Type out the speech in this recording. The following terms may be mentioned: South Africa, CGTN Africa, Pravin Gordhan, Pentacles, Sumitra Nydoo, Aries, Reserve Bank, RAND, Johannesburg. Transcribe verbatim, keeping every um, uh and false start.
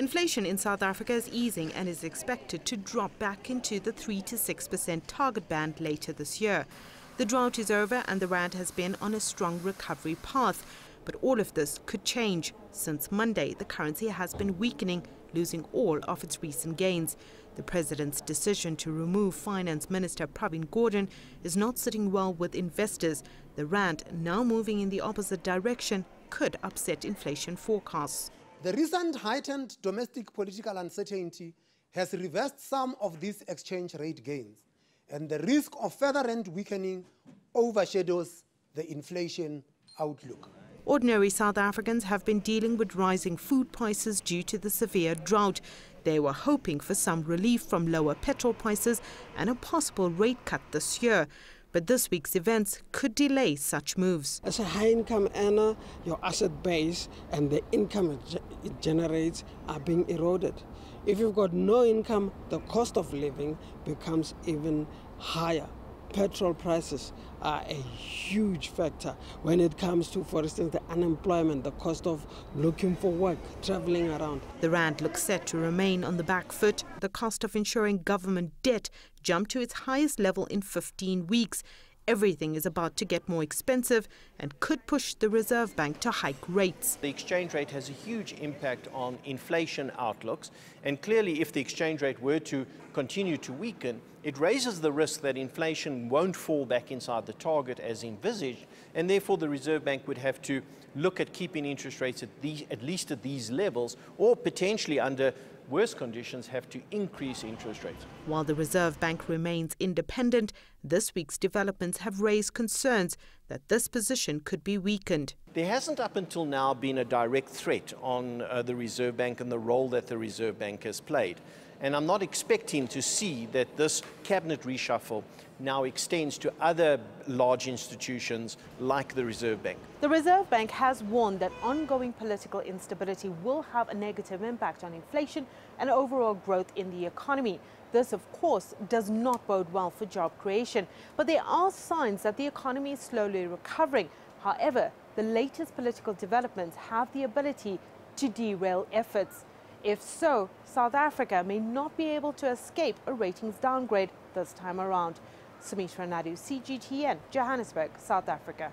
Inflation in South Africa is easing and is expected to drop back into the three to six percent target band later this year. The drought is over and the RAND has been on a strong recovery path. But all of this could change. Since Monday, the currency has been weakening, losing all of its recent gains. The president's decision to remove Finance Minister Pravin Gordhan is not sitting well with investors. The RAND, now moving in the opposite direction, could upset inflation forecasts. The recent heightened domestic political uncertainty has reversed some of these exchange rate gains, and the risk of further RAND weakening overshadows the inflation outlook. Ordinary South Africans have been dealing with rising food prices due to the severe drought. They were hoping for some relief from lower petrol prices and a possible rate cut this year. But this week's events could delay such moves. As a high-income earner, your asset base and the income it, ge it generates are being eroded. If you've got no income, the cost of living becomes even higher. Petrol prices are a huge factor when it comes to, for instance, the unemployment, the cost of looking for work, travelling around. The RAND looks set to remain on the back foot. The cost of insuring government debt jumped to its highest level in fifteen weeks. Everything is about to get more expensive and could push the Reserve Bank to hike rates. The exchange rate has a huge impact on inflation outlooks, and clearly if the exchange rate were to continue to weaken, it raises the risk that inflation won't fall back inside the target as envisaged, and therefore the Reserve Bank would have to look at keeping interest rates at, these, at least at these levels, or potentially under worse conditions have to increase interest rates. While the Reserve Bank remains independent, this week's developments have raised concerns that this position could be weakened. There hasn't up until now been a direct threat on uh, the Reserve Bank and the role that the Reserve Bank has played. And I'm not expecting to see that this cabinet reshuffle now extends to other large institutions like the Reserve Bank. The Reserve Bank has warned that ongoing political instability will have a negative impact on inflation and overall growth in the economy. This, of course, does not bode well for job creation. But there are signs that the economy is slowly recovering. However, the latest political developments have the ability to derail efforts. If so, South Africa may not be able to escape a ratings downgrade this time around. Sumitra Nydoo, C G T N, Johannesburg, South Africa.